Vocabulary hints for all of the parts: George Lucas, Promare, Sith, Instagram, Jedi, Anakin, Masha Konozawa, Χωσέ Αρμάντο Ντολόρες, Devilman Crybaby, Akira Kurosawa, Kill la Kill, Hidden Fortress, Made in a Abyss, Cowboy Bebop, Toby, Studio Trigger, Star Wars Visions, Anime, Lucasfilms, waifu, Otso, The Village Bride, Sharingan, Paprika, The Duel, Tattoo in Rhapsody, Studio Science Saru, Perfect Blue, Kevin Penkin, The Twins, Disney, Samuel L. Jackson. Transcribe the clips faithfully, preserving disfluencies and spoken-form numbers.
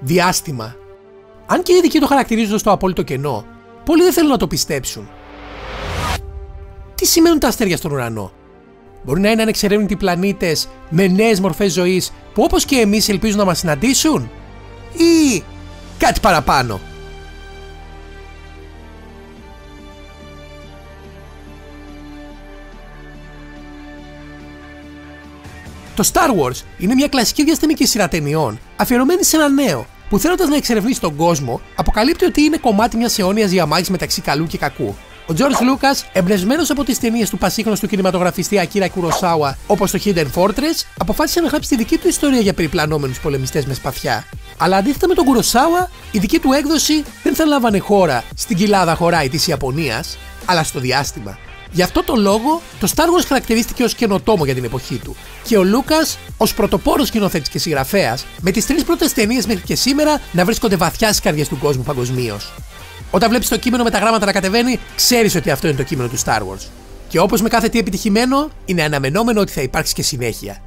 διάστημα. Αν και οι ειδικοί το χαρακτηρίζουν στο απόλυτο κενό, πολλοί δεν θέλουν να το πιστέψουν. Τι σημαίνουν τα αστέρια στον ουρανό? Μπορεί να είναι ανεξερεύνητοι πλανήτες με νέες μορφές ζωής που όπως και εμείς ελπίζουν να μας συναντήσουν, ή κάτι παραπάνω? Το Star Wars είναι μια κλασική διαστημική σειρά ταινιών αφιερωμένη σε ένα νέο που, θέλοντας να εξερευνήσει τον κόσμο, αποκαλύπτει ότι είναι κομμάτι μιας αιώνιας διαμάχης μεταξύ καλού και κακού. Ο George Lucas, εμπνευσμένος από τις ταινίες του πασίχνωστου κινηματογραφιστή Akira Kurosawa όπως το Hidden Fortress, αποφάσισε να γράψει τη δική του ιστορία για περιπλανόμενους πολεμιστές με σπαθιά. Αλλά αντίθετα με τον Kurosawa, η δική του έκδοση δεν θα λάμβανε χώρα στην κοιλάδα χωράη της Ιαπωνίας, αλλά στο διάστημα. Γι' αυτό το λόγο, το Star Wars χαρακτηρίστηκε ως καινοτόμο για την εποχή του, και ο Λούκας ως πρωτοπόρος σκηνοθέτης και συγγραφέας, με τις τρεις πρώτες ταινίες μέχρι και σήμερα να βρίσκονται βαθιά στις καρδιές του κόσμου παγκοσμίως. Όταν βλέπεις το κείμενο με τα γράμματα να κατεβαίνει, ξέρεις ότι αυτό είναι το κείμενο του Star Wars. Και όπως με κάθε τι επιτυχημένο, είναι αναμενόμενο ότι θα υπάρξει και συνέχεια.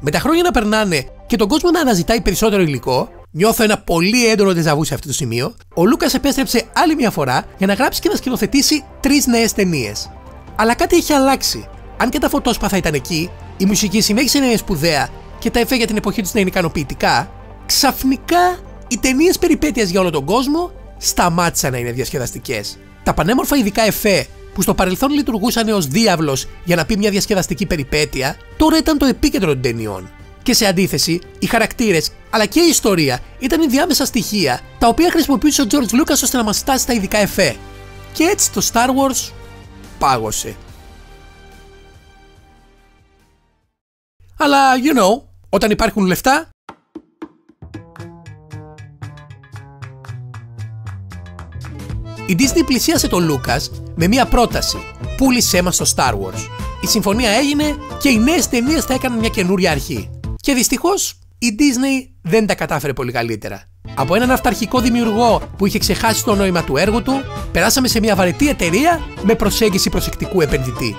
Με τα χρόνια να περνάνε και τον κόσμο να αναζητάει περισσότερο υλικό, νιώθω ένα πολύ έντονο ντεζαβού σε αυτό το σημείο. Ο Λούκας επέστρεψε άλλη μια φορά για να γράψει και να σκηνοθετήσει τρεις νέες ταινίες. Αλλά κάτι έχει αλλάξει. Αν και τα φωτόσπαθα ήταν εκεί, η μουσική συνέχισε να είναι σπουδαία και τα εφέ για την εποχή τους να είναι ικανοποιητικά, ξαφνικά οι ταινίες περιπέτειας για όλο τον κόσμο σταμάτησαν να είναι διασκεδαστικές. Τα πανέμορφα ειδικά εφέ που στο παρελθόν λειτουργούσαν ως διάβλος για να πει μια διασκεδαστική περιπέτεια, τώρα ήταν το επίκεντρο των ταινιών. Και σε αντίθεση, οι χαρακτήρες αλλά και η ιστορία ήταν ενδιάμεσα στοιχεία τα οποία χρησιμοποιούσε ο George Lucas ώστε να μας στάσει τα ειδικά εφέ. Και έτσι το Star Wars πάγωσε. Αλλά, you know, όταν υπάρχουν λεφτά... Η Disney πλησίασε τον Lucas με μία πρόταση: πούλησέ μας το Star Wars. Η συμφωνία έγινε και οι νέες ταινίες θα έκαναν μια καινούρια αρχή. Και δυστυχώς η Disney δεν τα κατάφερε πολύ καλύτερα. Από έναν αυταρχικό δημιουργό που είχε ξεχάσει το νόημα του έργου του, περάσαμε σε μια βαρετή εταιρεία με προσέγγιση προσεκτικού επενδυτή.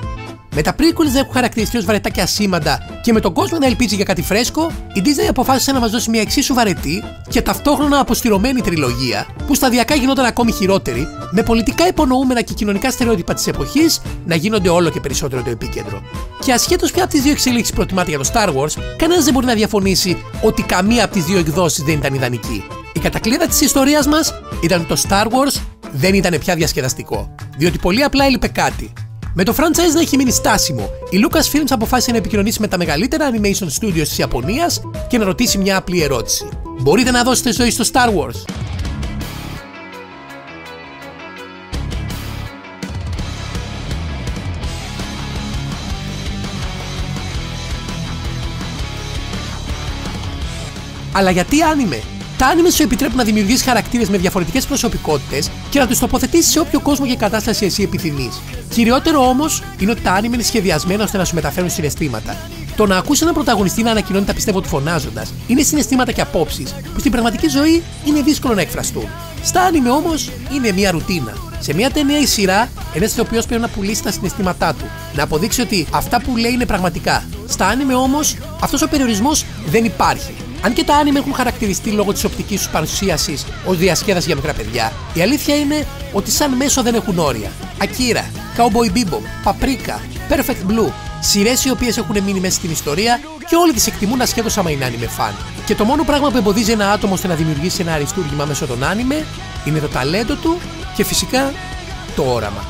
Με τα prequels να έχουν χαρακτηριστεί ως βαρετά και ασήμαντα και με τον κόσμο να ελπίζει για κάτι φρέσκο, η Disney αποφάσισε να μας δώσει μια εξίσου βαρετή και ταυτόχρονα αποστηρωμένη τριλογία που σταδιακά γινόταν ακόμη χειρότερη, με πολιτικά υπονοούμενα και κοινωνικά στερεότυπα της εποχής να γίνονται όλο και περισσότερο το επίκεντρο. Και ασχέτως ποια από τις δύο εξελίξεις προτιμάται για το Star Wars, κανένας δεν μπορεί να διαφωνήσει ότι καμία από τις δύο εκδόσεις δεν ήταν ιδανική. Η κατακλείδα της ιστορίας μας ήταν το Star Wars δεν ήταν πια διασκεδαστικό, διότι πολύ απλά έλειπε κάτι. Με το franchise να έχει μείνει στάσιμο, η Lucasfilms αποφάσισε να επικοινωνήσει με τα μεγαλύτερα animation studios της Ιαπωνίας και να ρωτήσει μια απλή ερώτηση: μπορείτε να δώσετε ζωή στο Star Wars? Αλλά γιατί άνιμε? Τα άνιμε σου επιτρέπουν να δημιουργείς χαρακτήρες με διαφορετικές προσωπικότητες και να τους τοποθετήσεις σε όποιο κόσμο και κατάσταση εσύ επιθυμείς. Κυριότερο όμως είναι ότι τα άνιμε είναι σχεδιασμένα ώστε να σου μεταφέρουν συναισθήματα. Το να ακούσει έναν πρωταγωνιστή να ανακοινώνει τα πιστεύω του φωνάζοντας είναι συναισθήματα και απόψεις που στην πραγματική ζωή είναι δύσκολο να εκφραστούν. Στα άνιμε όμως είναι μια ρουτίνα. Σε μια ταινία ή σειρά, ένας ηθοποιός πρέπει να πουλήσει τα συναισθήματά του, να αποδείξει ότι αυτά που λέει είναι πραγματικά. Στα άνιμε όμως αυτός ο περιορισμός δεν υπάρχει. Αν και τα άνιμε έχουν χαρακτηριστεί λόγω της οπτικής τους παρουσίασης ως διασκέδαση για μικρά παιδιά, η αλήθεια είναι ότι σαν μέσο δεν έχουν όρια. Akira, Cowboy Bebop, Paprika, Perfect Blue, σειρές οι οποίες έχουν μείνει μέσα στην ιστορία και όλοι τις εκτιμούν ασχέτως άμα είναι άνιμε φαν. Και το μόνο πράγμα που εμποδίζει ένα άτομο ώστε να δημιουργήσει ένα αριστούργημα μέσω των άνιμε είναι το ταλέντο του και φυσικά το όραμα.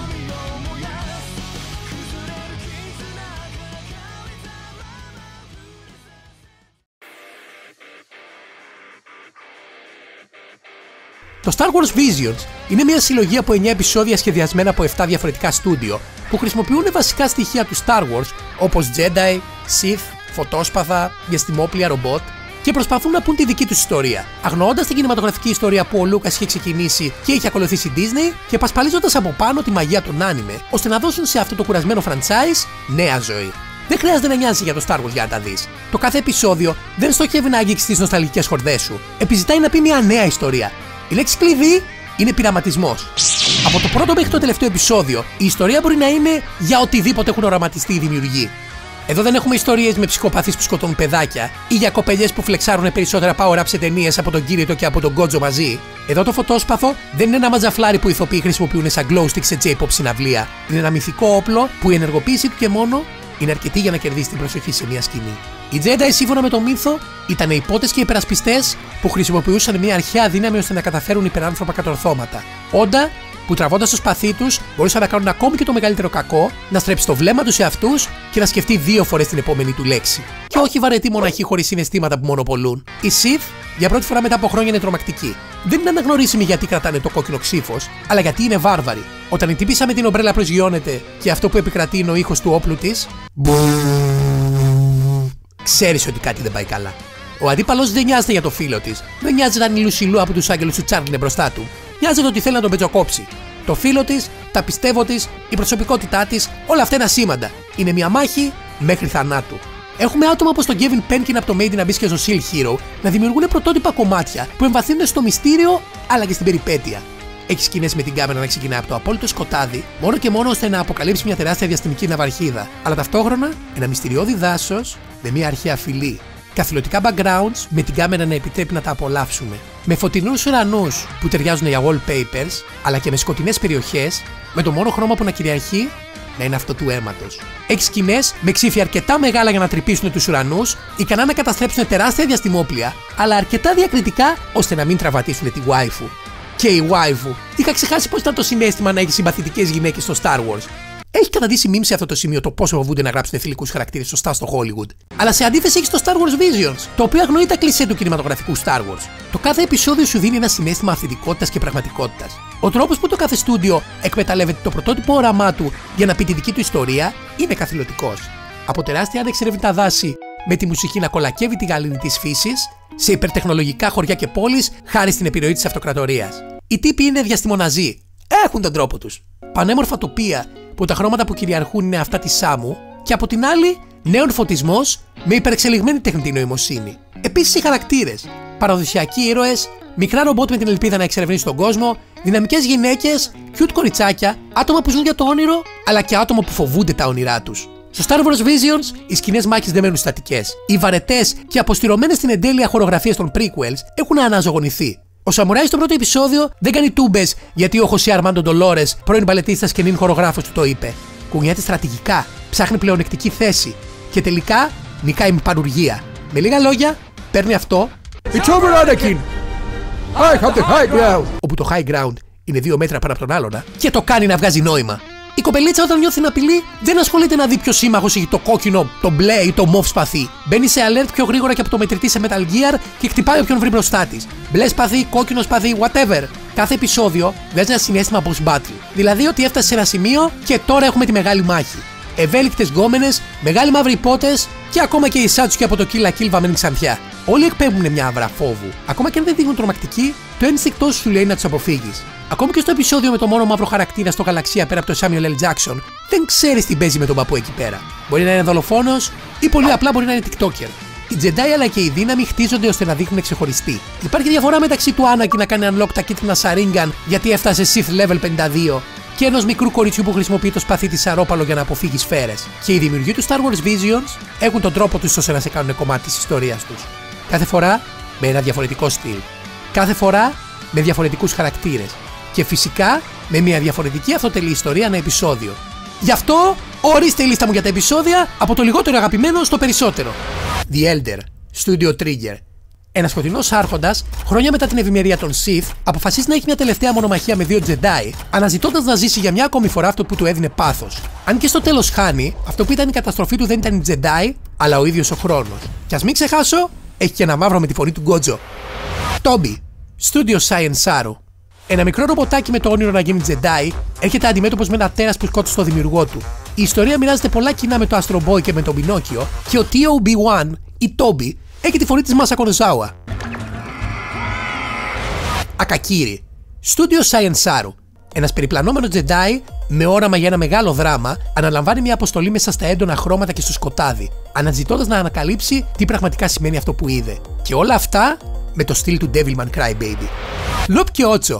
Το Star Wars Visions είναι μια συλλογή από εννέα επεισόδια σχεδιασμένα από επτά διαφορετικά στούντιο που χρησιμοποιούν βασικά στοιχεία του Star Wars όπως Jedi, Sith, φωτόσπαθα, διαστημόπλια, ρομπότ, και προσπαθούν να πούν τη δική τους ιστορία, αγνοώντας την κινηματογραφική ιστορία που ο Λούκας είχε ξεκινήσει και είχε ακολουθήσει η Disney και πασπαλίζοντας από πάνω τη μαγεία των άνιμε ώστε να δώσουν σε αυτό το κουρασμένο franchise νέα ζωή. Δεν χρειάζεται να νοιάζει για το Star Wars για να τα δεις. Το κάθε επεισόδιο δεν στοχεύει να αγγίξει τις νοσταλγικές χορδές σου. Επιζητάει να πει μια νέα ιστορία. Η λέξη κλειδί είναι πειραματισμός. Από το πρώτο μέχρι το τελευταίο επεισόδιο, η ιστορία μπορεί να είναι για οτιδήποτε έχουν οραματιστεί οι δημιουργοί. Εδώ δεν έχουμε ιστορίες με ψυχοπαθείς που σκοτώνουν παιδάκια ή για κοπελιές που φλεξάρουν περισσότερα power-up σε ταινίες από τον Κίριτο και από τον Γκότζο μαζί. Εδώ το φωτόσπαθο δεν είναι ένα ματζαφλάρι που οι ηθοποιοί χρησιμοποιούν σαν glow stick σε J-pop συναυλία. Είναι ένα μυθικό όπλο που η ενεργοποίηση του και μόνο είναι αρκετή για να κερδίσει την προσοχή σε μια σκηνή. Οι Jedi, σύμφωνα με το μύθο, ήταν οι υπότες και οι υπερασπιστές που χρησιμοποιούσαν μια αρχαία δύναμη ώστε να καταφέρουν υπεράνθρωπα κατορθώματα. Όντα που τραβώντας το σπαθί τους μπορούσαν να κάνουν ακόμη και το μεγαλύτερο κακό, να στρέψει το βλέμμα τους σε αυτούς και να σκεφτεί δύο φορές την επόμενη του λέξη. Και όχι βαρετοί μοναχοί χωρίς συναισθήματα που μονοπολούν. Οι Sith για πρώτη φορά μετά από χρόνια είναι τρομακτικοί. Δεν είναι αναγνωρίσιμοι γιατί κρατάνε το κόκκινο ξύφος, αλλά γιατί είναι βάρβαροι. Όταν η τύπισσα με την ομπρέλα προσγειώνεται και αυτό που επικρατεί είναι ο ήχος του όπλου της, ξέρεις ότι κάτι δεν πάει καλά. Ο αντίπαλος δεν νοιάζεται για το φίλο της, δεν νοιάζεται αν η Λουσιλού από τους άγγελους του Τσάρλ είναι μπροστά του. Νοιάζεται ότι θέλει να τον πετσοκόψει. Το φίλο της, τα πιστεύω της, η προσωπικότητά της, όλα αυτά είναι ασήμαντα. Είναι μια μάχη μέχρι θανάτου. Έχουμε άτομα όπως τον Kevin Penkin από το Made in a Abyss και το Seal Hero να δημιουργούν πρωτότυπα κομμάτια που εμβαθύνουν στο μυστήριο αλλά και στην περιπέτεια. Έχει σκηνές με την κάμερα να ξεκινάει από το απόλυτο σκοτάδι, μόνο και μόνο ώστε να αποκαλύψει μια τεράστια διαστημική ναυαρχίδα, αλλά ταυτόχρονα ένα μυστηριώδη δάσος με μια αρχαία φυλή. Καθηλωτικά backgrounds με την κάμερα να επιτρέπει να τα απολαύσουμε. Με φωτεινούς ουρανούς που ταιριάζουν για wallpapers, αλλά και με σκοτεινές περιοχές, με το μόνο χρώμα που να κυριαρχεί να είναι αυτό του αίματος. Έχει σκηνές με ξύφια αρκετά μεγάλα για να τρυπήσουν τους ουρανούς, ικανά να καταστρέψουν τεράστια διαστημόπλια, αλλά αρκετά διακριτικά ώστε να μην τραβατήσουν τη waifu. Και η waifu, είχα ξεχάσει πώς ήταν το συνέστημα να έχει συμπαθητικές γυναίκες στο Star Wars. Έχει καταδύσει μίμη σε αυτό το σημείο το πόσο φοβούνται να γράψουν θηλυκούς χαρακτήρες σωστά στο Hollywood. Αλλά σε αντίθεση έχει το Star Wars Visions, το οποίο αγνοεί τα κλισέ του κινηματογραφικού Star Wars. Το κάθε επεισόδιο σου δίνει ένα συναίσθημα αυθεντικότητας και πραγματικότητας. Ο τρόπος που το κάθε στούντιο εκμεταλλεύεται το πρωτότυπο όραμά του για να πει τη δική του ιστορία είναι καθηλωτικός. Από τεράστια ανεξερευνητά δάση με τη μουσική να κολακεύει τη γαλήνη της φύσης, σε υπερτεχνολογικά χωριά και πόλεις χάρη στην επιρροή της αυτοκρατορίας. Οι τύποι είναι διαστημοναζοί. Έχουν τον τρόπο τους. Πανέμορφα τοπία που τα χρώματα που κυριαρχούν είναι αυτά της Σάμου και από την άλλη νέον φωτισμός με υπερεξελιγμένη τεχνητή νοημοσύνη. Επίσης οι χαρακτήρες, παραδοσιακοί ήρωες, μικρά ρομπότ με την ελπίδα να εξερευνήσει τον κόσμο, δυναμικές γυναίκες, cute κοριτσάκια, άτομα που ζουν για το όνειρο, αλλά και άτομα που φοβούνται τα όνειρά τους. Στο Star Wars Visions, οι σκηνές μάχης δεν μένουν στατικές. Οι βαρετές και αποστηρωμένες στην εντέλεια χορογραφίες των prequels έχουν αναζωογονηθεί. Ο Σαμουράι στο πρώτο επεισόδιο δεν κάνει τούμπες γιατί ο Χωσέ Αρμάντο Ντολόρες, πρώην μπαλετίστας και νυν χορογράφος του το είπε. Κουνιάται στρατηγικά, ψάχνει πλεονεκτική θέση και τελικά νικάει με πανουργία. Με λίγα λόγια, παίρνει αυτό. It's over, Anakin! I have the high ground! Όπου το high ground είναι δύο μέτρα πάνω από τον άλλονα και το κάνει να βγάζει νόημα. Η κοπελίτσα όταν νιώθει την απειλή δεν ασχολείται να δει ποιο σύμμαχο έχει το κόκκινο, το μπλε ή το μοβ σπαθί. Μπαίνει σε alert πιο γρήγορα και από το μετρητή σε Metal Gear και χτυπάει όποιον βρει μπροστά τη. Μπλε σπαθί, κόκκινο σπαθί, whatever. Κάθε επεισόδιο βγάζει ένα συνέστημα boss battle. Δηλαδή ότι έφτασε σε ένα σημείο και τώρα έχουμε τη μεγάλη μάχη. Ευέλικτες γκόμενες, μεγάλοι μαύροι πότες και ακόμα και οι Σάτσουκι από το Kill la Kill βαμμένη ξανθιά. Όλοι εκπέμπουν μια αύρα φόβου. Ακόμα και αν δεν δείχνουν τρομακτική, το ένστικτό σου λέει να του αποφύγει. Ακόμη και στο επεισόδιο με το μόνο μαύρο χαρακτήρα στο γαλαξία πέρα από τον Samuel L. Jackson, δεν ξέρεις τι παίζει με τον παππού εκεί πέρα. Μπορεί να είναι δολοφόνος ή πολύ απλά μπορεί να είναι TikToker. Οι Jedi αλλά και οι δύναμοι χτίζονται ώστε να δείχνουν ξεχωριστοί. Υπάρχει διαφορά μεταξύ του Anakin να κάνει unlock τα κίτρινα Sharingan γιατί έφτασε Sith level πενήντα δύο και ενός μικρού κοριτσιού που χρησιμοποιεί το σπαθί της σαρόπαλο για να αποφύγει σφαίρες. Και οι δημιουργοί του Star Wars Visions έχουν τον τρόπο τους ώστε να σε κάνουν κομμάτι της ιστορίας τους. Κάθε φορά με ένα διαφορετικό στυλ. Κάθε φορά με διαφορετικούς χαρακτήρες. Και φυσικά με μια διαφορετική αυτοτελή ιστορία ένα επεισόδιο. Γι' αυτό ορίστε η λίστα μου για τα επεισόδια από το λιγότερο αγαπημένο στο περισσότερο. The Elder, Studio Trigger. Ένας σκοτεινός άρχοντας, χρόνια μετά την ευημερία των Sith, αποφασίζει να έχει μια τελευταία μονομαχία με δύο Jedi, αναζητώντας να ζήσει για μια ακόμη φορά αυτό που του έδινε πάθος. Αν και στο τέλος χάνει, αυτό που ήταν η καταστροφή του δεν ήταν οι Jedi, αλλά ο ίδιος ο χρόνος. Και ας μην ξεχάσω, έχει και ένα μαύρο με τη φωνή του Γκότζο. Toby, Studio Science Saru. Ένα μικρό ρομποτάκι με το όνειρο να γίνει Jedi έρχεται αντιμέτωπος με ένα τέρας που σκότωσε τον δημιουργό του. Η ιστορία μοιράζεται πολλά κοινά με το Astro Boy και με τον Πινόκιο και ο τι ο μπι ουάν ή Toby έχει τη φωνή της Masha Konozawa. Ακακύρι, Studio Science Saru. Ένας περιπλανόμενος Jedi με όραμα για ένα μεγάλο δράμα αναλαμβάνει μια αποστολή μέσα στα έντονα χρώματα και στο σκοτάδι, αναζητώντας να ανακαλύψει τι πραγματικά σημαίνει αυτό που είδε. Και όλα αυτά με το στυλ του Devilman Crybaby. Lop και Otso.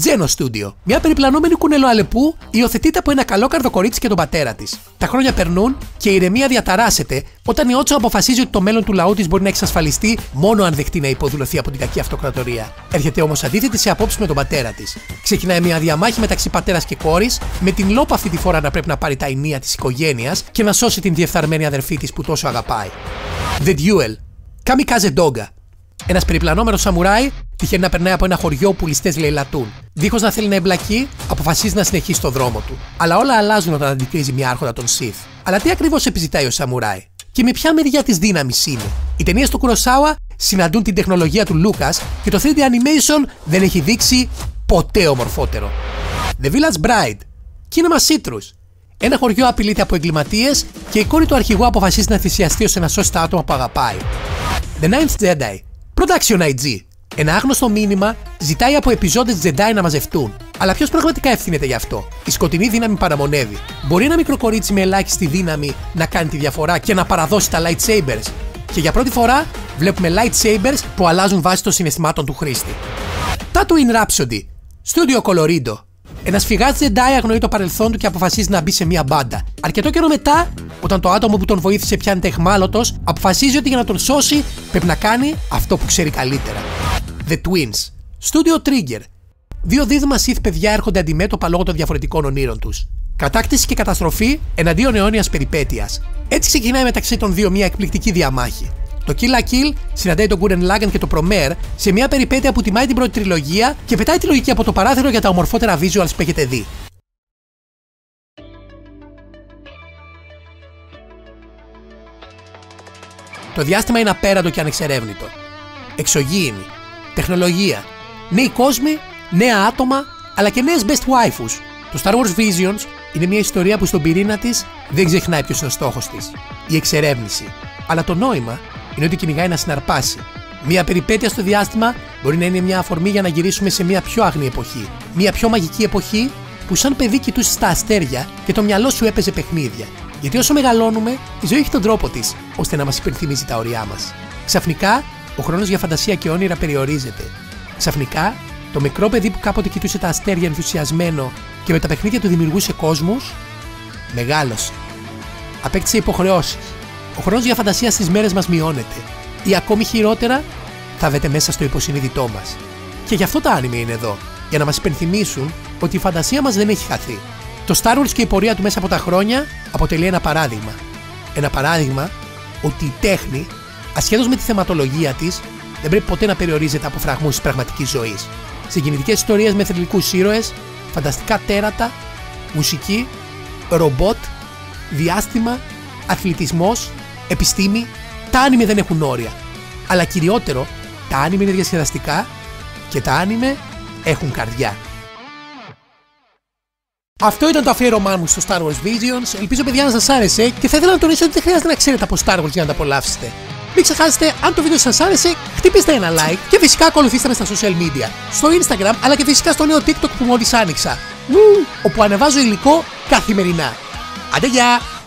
Geno Studio. Μια περιπλανόμενη κουνελοαλεπού υιοθετείται από ένα καλόκαρδο κορίτσι και τον πατέρα της. Τα χρόνια περνούν και η ηρεμία διαταράσσεται όταν η Otso αποφασίζει ότι το μέλλον του λαού της μπορεί να εξασφαλιστεί μόνο αν δεχτεί να υποδουλωθεί από την κακή αυτοκρατορία. Έρχεται όμως αντίθετη σε απόψεις με τον πατέρα της. Ξεκινάει μια διαμάχη μεταξύ πατέρας και κόρης, με την Λόπ αυτή τη φορά να πρέπει να πάρει τα ηνία της οικογένειας και να σώσει την διεφθαρμένη αδερφή της που τόσο αγαπάει. The Duel. Kamikaze Douga. Ένας περιπλανόμενος σαμουράι τυχαίνει να περνάει από ένα χωριό όπου ληστές λαιλατούν. Δίχως να θέλει να εμπλακεί, αποφασίζει να συνεχίσει το δρόμο του. Αλλά όλα αλλάζουν όταν αντικρίζει μια άρχοντα των Sith. Αλλά τι ακριβώς επιζητάει ο σαμουράι και με ποια μεριά της δύναμης είναι? Οι ταινίες του Kurosawa συναντούν την τεχνολογία του Lucas και το θρι ντι animation δεν έχει δείξει ποτέ ομορφότερο. The Village Bride. Kinema Citrus. Ένα χωριό απειλείται από εγκληματίες και η κόρη του αρχηγού αποφασίζει να θυσιαστεί ώστε να σώσει τα άτομα που αγαπάει. The Ninth Jedi. Production άι τζι. Ένα άγνωστο μήνυμα ζητάει από επιζώντες Jedi να μαζευτούν. Αλλά ποιος πραγματικά ευθύνεται γι' αυτό? Η σκοτεινή δύναμη παραμονεύει. Μπορεί ένα μικρό κορίτσι με ελάχιστη δύναμη να κάνει τη διαφορά και να παραδώσει τα lightsabers. Και για πρώτη φορά βλέπουμε lightsabers που αλλάζουν βάσει των συναισθημάτων του χρήστη. Tattoo in Rhapsody. Studio Colorido. Ένας φυγάς Jedi αγνοεί το παρελθόν του και αποφασίζει να μπει σε μια μπάντα. Αρκετό καιρό μετά, όταν το άτομο που τον βοήθησε πιάνεται αιχμάλωτος, αποφασίζει ότι για να τον σώσει πρέπει να κάνει αυτό που ξέρει καλύτερα. The Twins. Studio Trigger. Δύο δίδυμα Sith παιδιά έρχονται αντιμέτωπα λόγω των διαφορετικών ονείρων τους. Κατάκτηση και καταστροφή εναντίον αιώνιας περιπέτειας. Έτσι ξεκινάει μεταξύ των δύο μια εκπληκτική διαμάχη. Το Kill la Kill συναντάει τον Gurren Lagann και το Promare σε μια περιπέτεια που τιμάει την πρώτη τριλογία και πετάει τη λογική από το παράθυρο για τα ομορφότερα visuals που έχετε δει. Το διάστημα είναι απέραντο και ανεξερεύνητο. Εξωγήινη, τεχνολογία, νέοι κόσμοι, νέα άτομα, αλλά και νέες best waifus. Το Star Wars Visions είναι μια ιστορία που στον πυρήνα της δεν ξεχνάει ποιος είναι ο στόχος της. Η εξερεύνηση. Αλλά το νόημα είναι ότι κυνηγάει να συναρπάσει. Μια περιπέτεια στο διάστημα μπορεί να είναι μια αφορμή για να γυρίσουμε σε μια πιο άγνη εποχή. Μια πιο μαγική εποχή που, σαν παιδί, κοιτούσες στα αστέρια και το μυαλό σου έπαιζε παιχνίδια. Γιατί όσο μεγαλώνουμε, η ζωή έχει τον τρόπο της ώστε να μας υπενθυμίζει τα όρια μας. Ξαφνικά, ο χρόνος για φαντασία και όνειρα περιορίζεται. Ξαφνικά, το μικρό παιδί που κάποτε κοιτούσε τα αστέρια ενθουσιασμένο και με τα παιχνίδια του δημιουργούσε κόσμους, μεγάλωσε. Απέκτησε υποχρεώσεις. Ο χρόνος για φαντασία στις μέρες μας μειώνεται. Ή ακόμη χειρότερα, θάβεται μέσα στο υποσυνείδητό μας. Και γι' αυτό τα άνιμε είναι εδώ, για να μας υπενθυμίσουν ότι η φαντασία μας δεν έχει χαθεί. Το Star Wars και η πορεία του μέσα από τα χρόνια αποτελεί ένα παράδειγμα. Ένα παράδειγμα ότι η τέχνη, ασχέτως με τη θεματολογία της, δεν πρέπει ποτέ να περιορίζεται από φραγμούς της πραγματικής ζωής. Συγκινητικές ιστορίες με θρυλικούς ήρωες, φανταστικά τέρατα, μουσική, ρομπότ, διάστημα, αθλητισμός, επιστήμη, τα άνιμε δεν έχουν όρια. Αλλά κυριότερο, τα άνιμε είναι διασκεδαστικά και τα άνιμε έχουν καρδιά. Αυτό ήταν το αφιέρωμά μου στο Star Wars Visions. Ελπίζω, παιδιά, να σας άρεσε και θα ήθελα να τονίσω ότι δεν χρειάζεται να ξέρετε από Star Wars για να τα απολαύσετε. Μην ξεχάσετε, αν το βίντεο σας άρεσε, χτυπήστε ένα like και φυσικά ακολουθήστε με στα social media, στο Instagram αλλά και φυσικά στο νέο TikTok που μόλις άνοιξα, όπου ανεβάζω υλικό καθημερινά. Άντε γεια!